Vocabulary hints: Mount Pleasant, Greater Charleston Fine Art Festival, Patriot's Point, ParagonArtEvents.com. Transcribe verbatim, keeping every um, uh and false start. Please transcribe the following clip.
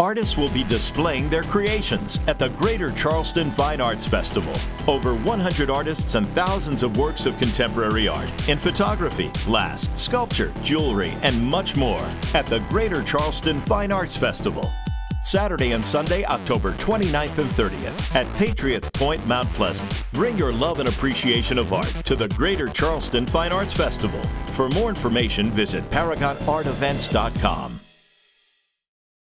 Artists will be displaying their creations at the Greater Charleston Fine Arts Festival. Over one hundred artists and thousands of works of contemporary art in photography, glass, sculpture, jewelry, and much more at the Greater Charleston Fine Arts Festival. Saturday and Sunday, October twenty-ninth and thirtieth at Patriot's Point, Mount Pleasant. Bring your love and appreciation of art to the Greater Charleston Fine Arts Festival. For more information, visit Paragon Art Events dot com.